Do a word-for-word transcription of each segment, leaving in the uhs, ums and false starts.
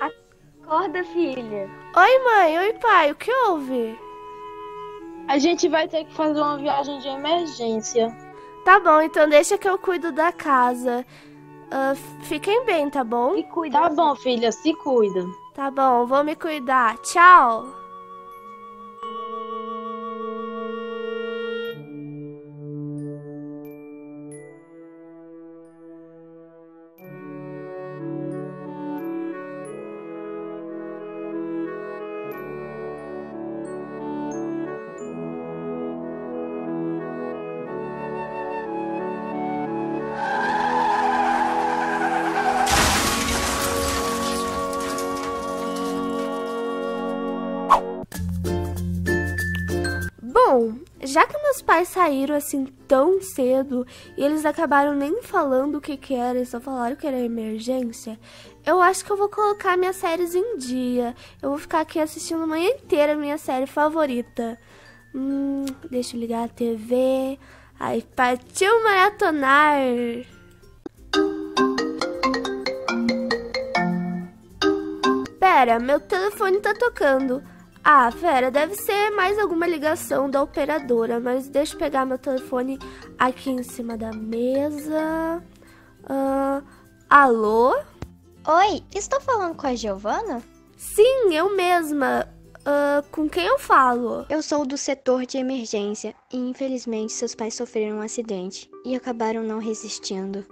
Acorda, filha. Oi, mãe. Oi, pai. O que houve? A gente vai ter que fazer uma viagem de emergência. Tá bom, então deixa que eu cuido da casa. Uh, fiquem bem, tá bom? E cuida. Tá bom, filha. Se cuida. Tá bom, vou me cuidar. Tchau. Bom, já que meus pais saíram assim tão cedo e eles acabaram nem falando o que que era, só falaram que era emergência, eu acho que eu vou colocar minhas séries em dia. Eu vou ficar aqui assistindo a manhã inteira a minha série favorita. Hum, deixa eu ligar a T V. Aí partiu maratonar! Pera, meu telefone tá tocando. Ah, pera, deve ser mais alguma ligação da operadora, mas deixa eu pegar meu telefone aqui em cima da mesa. Uh, alô? Oi, estou falando com a Giovana? Sim, eu mesma. Uh, com quem eu falo? Eu sou do setor de emergência e infelizmente seus pais sofreram um acidente e acabaram não resistindo.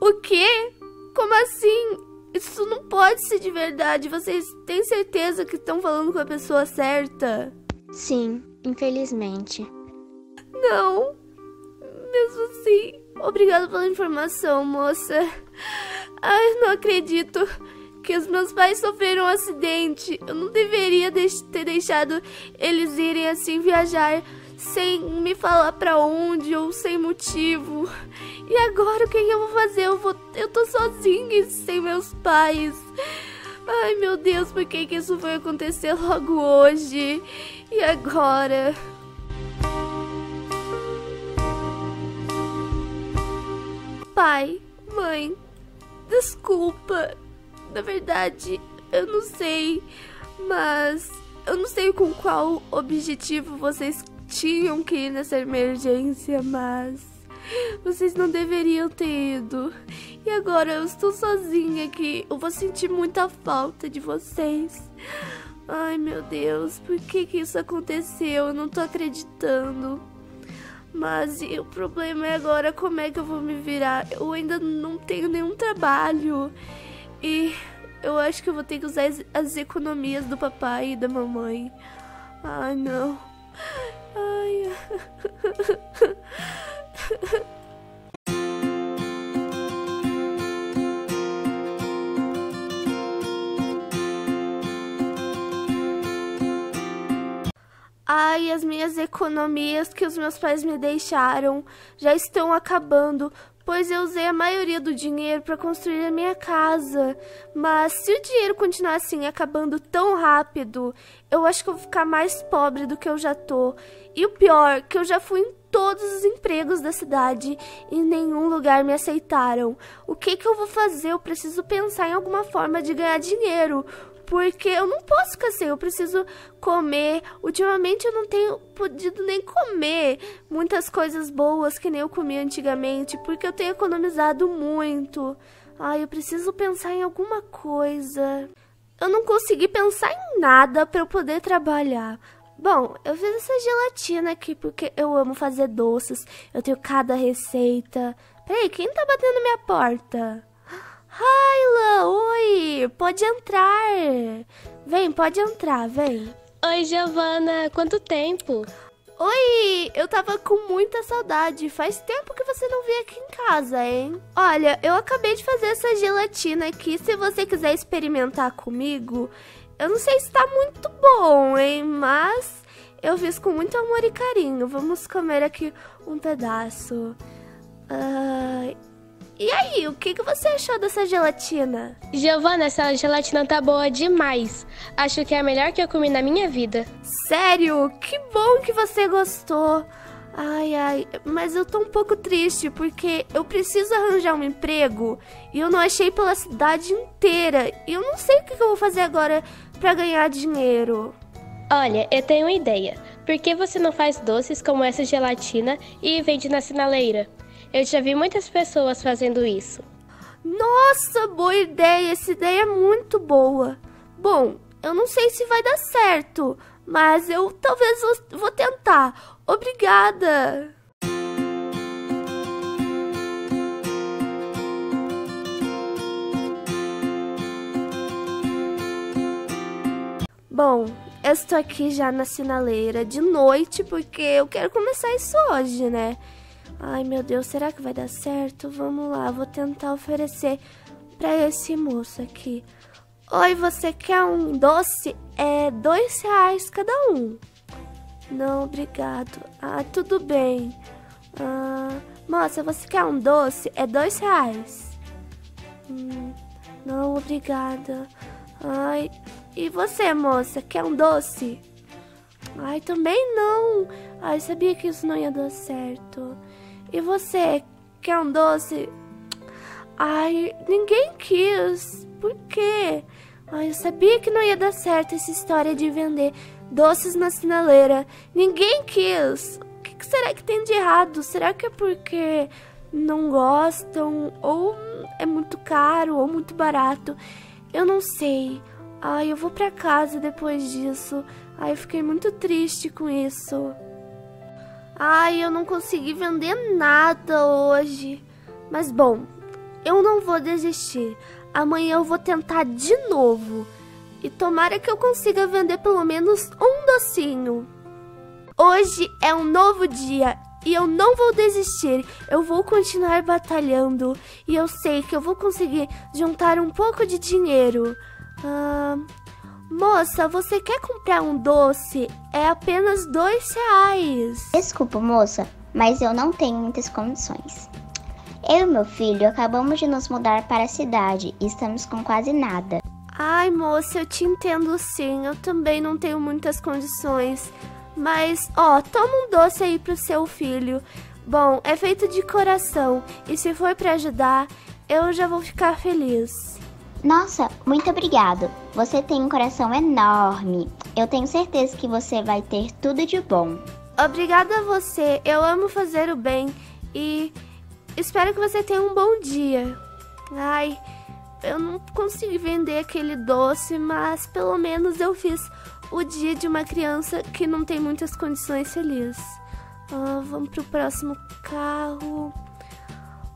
O quê? Como assim? Isso não pode ser de verdade. Vocês têm certeza que estão falando com a pessoa certa? Sim, infelizmente. Não. Mesmo assim, obrigada pela informação, moça. Ai, não acredito que os meus pais sofreram um acidente. Eu não deveria ter deixado eles irem assim viajar sem me falar pra onde ou sem motivo. E agora o que eu vou fazer? Eu, vou... eu tô sozinha e sem meus pais. Ai, meu Deus, por que que isso foi acontecer logo hoje? E agora? Pai, mãe, desculpa. Na verdade, eu não sei, mas eu não sei com qual objetivo vocês tinham que ir nessa emergência, mas vocês não deveriam ter ido. E agora eu estou sozinha aqui. Eu vou sentir muita falta de vocês. Ai, meu Deus, por que que isso aconteceu? Eu não tô acreditando. Mas e o problema é agora como é que eu vou me virar? Eu ainda não tenho nenhum trabalho. E eu acho que eu vou ter que usar as, as economias do papai e da mamãe. Ai, não. Ai. Ai, as minhas economias que os meus pais me deixaram já estão acabando, pois eu usei a maioria do dinheiro para construir a minha casa. Mas se o dinheiro continuar assim, acabando tão rápido, eu acho que eu vou ficar mais pobre do que eu já tô. E o pior, que eu já fui em todos os empregos da cidade e em nenhum lugar me aceitaram. O que que eu vou fazer? Eu preciso pensar em alguma forma de ganhar dinheiro, porque eu não posso ficar sem, eu preciso comer. Ultimamente eu não tenho podido nem comer muitas coisas boas que nem eu comia antigamente, porque eu tenho economizado muito. Ai, eu preciso pensar em alguma coisa. Eu não consegui pensar em nada para eu poder trabalhar. Bom, eu fiz essa gelatina aqui porque eu amo fazer doces. Eu tenho cada receita. Peraí, quem tá batendo na minha porta? Raila, oi! Pode entrar! Vem, pode entrar, vem! Oi, Giovana! Quanto tempo? Oi! Eu tava com muita saudade. Faz tempo que você não veio aqui em casa, hein? Olha, eu acabei de fazer essa gelatina aqui. Se você quiser experimentar comigo, eu não sei se tá muito bom, hein? Mas eu fiz com muito amor e carinho. Vamos comer aqui um pedaço. Uh, e aí, o que, que você achou dessa gelatina? Giovana, essa gelatina tá boa demais. Acho que é a melhor que eu comi na minha vida. Sério? Que bom que você gostou. Ai, ai, mas eu tô um pouco triste porque eu preciso arranjar um emprego e eu não achei pela cidade inteira. E eu não sei o que eu vou fazer agora pra ganhar dinheiro. Olha, eu tenho uma ideia. Por que você não faz doces como essa gelatina e vende na sinaleira? Eu já vi muitas pessoas fazendo isso. Nossa, boa ideia! Essa ideia é muito boa. Bom, eu não sei se vai dar certo, mas eu talvez vou tentar. Obrigada! Bom, eu estou aqui já na sinaleira de noite porque eu quero começar isso hoje, né? Ai, meu Deus, será que vai dar certo? Vamos lá, vou tentar oferecer para esse moço aqui. Oi, você quer um doce? É dois reais cada um. Não, obrigado. Ah, tudo bem. Ah, moça, você quer um doce? É dois reais. Hum, não, obrigada. Ai, e você, moça, quer um doce? Ai, também não. Ai, sabia que isso não ia dar certo. E você, quer um doce? Ai, ninguém quis. Por quê? Ai, eu sabia que não ia dar certo essa história de vender doces na sinaleira. Ninguém quis. O que será que tem de errado? Será que é porque não gostam? Ou é muito caro? Ou muito barato? Eu não sei. Ai, eu vou pra casa depois disso. Ai, eu fiquei muito triste com isso. Ai, eu não consegui vender nada hoje. Mas bom, eu não vou desistir. Amanhã eu vou tentar de novo. E tomara que eu consiga vender pelo menos um docinho. Hoje é um novo dia e eu não vou desistir. Eu vou continuar batalhando e eu sei que eu vou conseguir juntar um pouco de dinheiro. Ah, moça, você quer comprar um doce? É apenas dois reais. Desculpa, moça, mas eu não tenho muitas condições. Eu e meu filho acabamos de nos mudar para a cidade e estamos com quase nada. Ai, moça, eu te entendo sim, eu também não tenho muitas condições. Mas, ó, toma um doce aí pro seu filho. Bom, é feito de coração, e se for pra ajudar, eu já vou ficar feliz. Nossa, muito obrigado. Você tem um coração enorme. Eu tenho certeza que você vai ter tudo de bom. Obrigada a você, eu amo fazer o bem. E espero que você tenha um bom dia. Ai, eu não consegui vender aquele doce, mas pelo menos eu fiz o dia de uma criança que não tem muitas condições feliz. Ah, vamos pro próximo carro.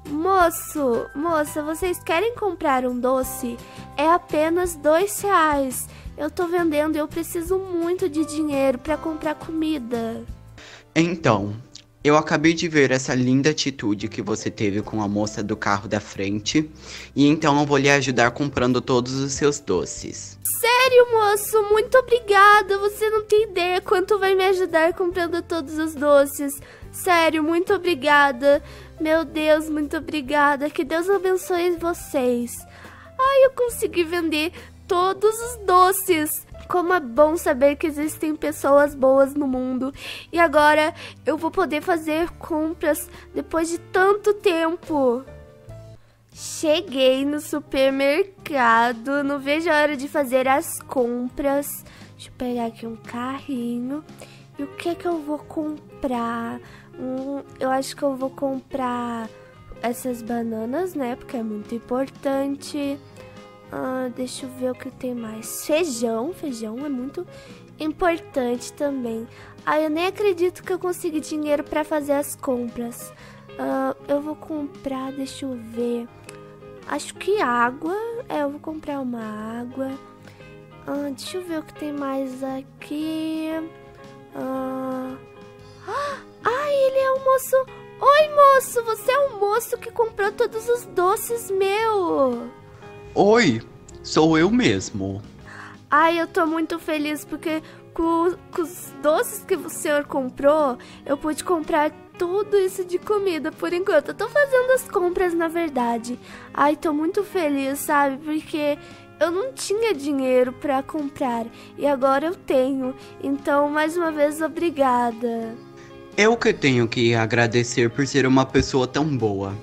Moço, moça, vocês querem comprar um doce? É apenas dois reais. Eu tô vendendo e eu preciso muito de dinheiro para comprar comida. Então, eu acabei de ver essa linda atitude que você teve com a moça do carro da frente. E então eu vou lhe ajudar comprando todos os seus doces. Sério, moço? Muito obrigada. Você não tem ideia quanto vai me ajudar comprando todos os doces. Sério, muito obrigada. Meu Deus, muito obrigada. Que Deus abençoe vocês. Ai, eu consegui vender todos os doces. Como é bom saber que existem pessoas boas no mundo. E agora eu vou poder fazer compras depois de tanto tempo. Cheguei no supermercado. Não vejo a hora de fazer as compras. Deixa eu pegar aqui um carrinho. E o que é que eu vou comprar? Hum, eu acho que eu vou comprar essas bananas, né? Porque é muito importante. Ah, deixa eu ver o que tem mais. Feijão, feijão é muito importante também. Ah, eu nem acredito que eu consegui dinheiro para fazer as compras. Ah, eu vou comprar, deixa eu ver. Acho que água. É, eu vou comprar uma água. Ah, deixa eu ver o que tem mais aqui. Ah, ah, ele é um moço. Oi, moço, você é um moço que comprou todos os doces meu. Oi, sou eu mesmo. Ai, eu tô muito feliz porque com, com os doces que o senhor comprou, eu pude comprar tudo isso de comida por enquanto. Eu tô fazendo as compras, na verdade. Ai, tô muito feliz, sabe? Porque eu não tinha dinheiro pra comprar e agora eu tenho. Então, mais uma vez, obrigada. Eu que tenho que agradecer por ser uma pessoa tão boa.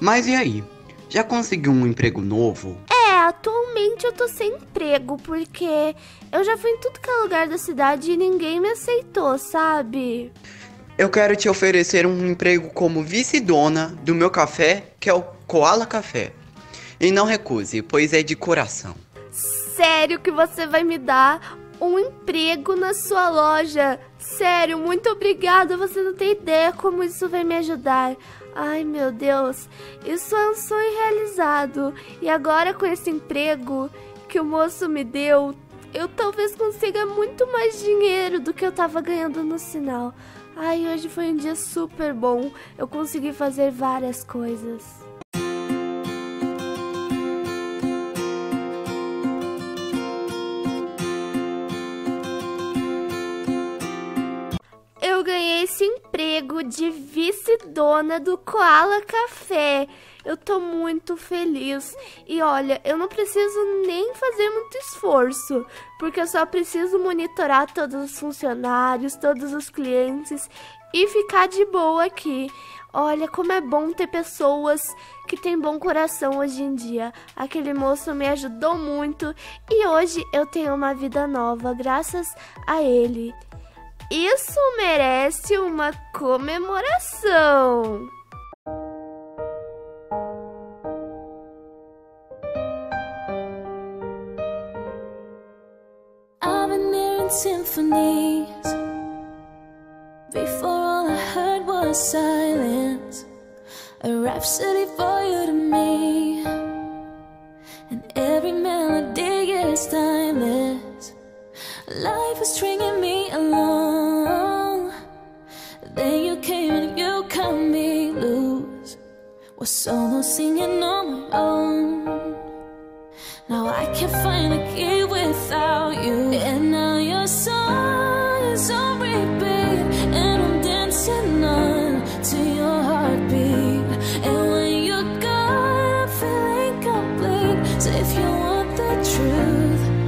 Mas e aí? Já conseguiu um emprego novo? É, atualmente eu tô sem emprego, porque eu já fui em tudo que é lugar da cidade e ninguém me aceitou, sabe? Eu quero te oferecer um emprego como vice-dona do meu café, que é o Koala Café. E não recuse, pois é de coração. Sério que você vai me dar um emprego na sua loja? Sério, muito obrigada, você não tem ideia como isso vai me ajudar. Ai, meu Deus, isso é um sonho realizado. E agora com esse emprego que o moço me deu, eu talvez consiga muito mais dinheiro do que eu tava ganhando no sinal. Ai, hoje foi um dia super bom, eu consegui fazer várias coisas. Eu ganhei esse emprego de vice-dona do Koala Café. Eu tô muito feliz. E olha, eu não preciso nem fazer muito esforço, porque eu só preciso monitorar todos os funcionários, todos os clientes e ficar de boa aqui. Olha, como é bom ter pessoas que têm bom coração hoje em dia. Aquele moço me ajudou muito e hoje eu tenho uma vida nova graças a ele. Isso merece uma comemoração! I've been hearing symphonies. Before all I heard was silence. A rhapsody for you to me. And every melody is timeless. Life is stringing me along. Then you came and you cut me loose. Was solo singing on my own. Now I can't find a key without you. And now your song is on repeat. And I'm dancing on to your heartbeat. And when you're gone, I'm feeling complete. So if you want the truth,